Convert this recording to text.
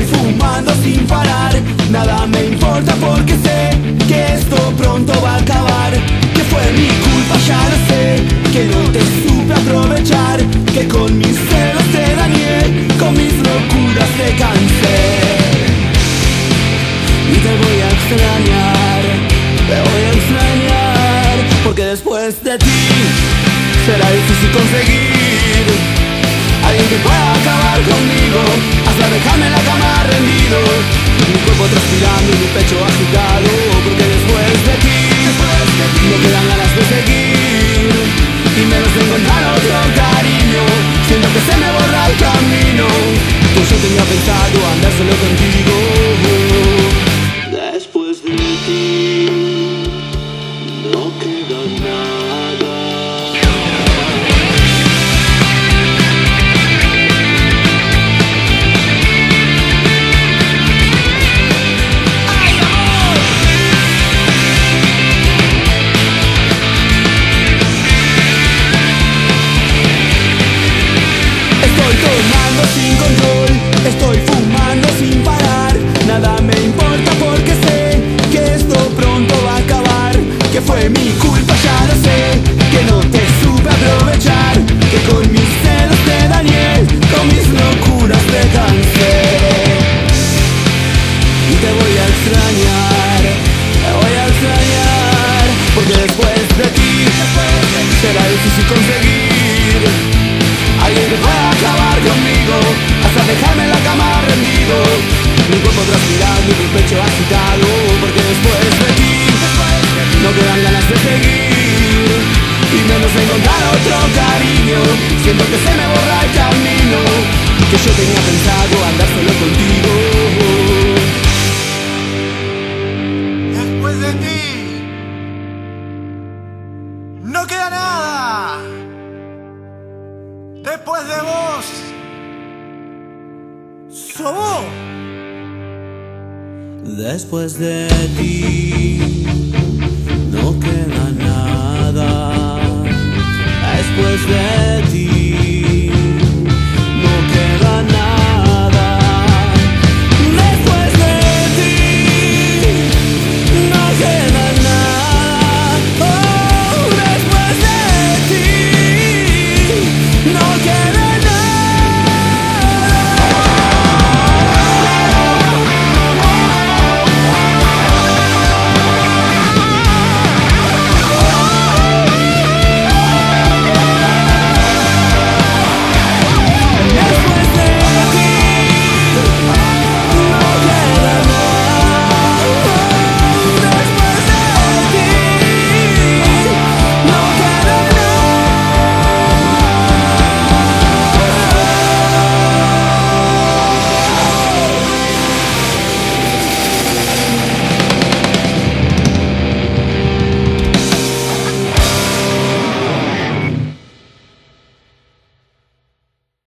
Voy fumando sin parar, nada me importa porque sé que esto pronto va a acabar. Que fue mi culpa, ya lo sé, que no te supe aprovechar, que con mis celos te dañé, con mis locuras te cansé. Y te voy a extrañar, te voy a extrañar, porque después de ti será difícil conseguir alguien que pueda acabar conmigo, hasta dejarme en la cama rendido, mi cuerpo transpirando y mi pecho agitado, porque después de ti no quedan ganas de seguir, y menos de encontrar otro cariño, siento que se me borra el camino, pues yo tenía pensado andar solo contigo. Después de ti no queda nada. Estoy fumando sin parar, nada me importa porque sé que esto pronto va a acabar. Que fue mi culpa, ya lo sé, que no te supe aprovechar, que con mis celos te dañé, con mis locuras te cansé. Y te voy a extrañar, porque después de ti será difícil conseguir alguien que pueda acabar conmigo, hasta dejarme en la cama rendido, mi cuerpo transpirando y mi pecho agitado, porque después de ti no quedan ganas de seguir, y menos de encontrar otro cariño, siento que se me borra el camino, que yo tenía pensado andar solo contigo. Después de ti no queda nada. Después de vos, sos vos. Después de ti no queda nada. Después de ti.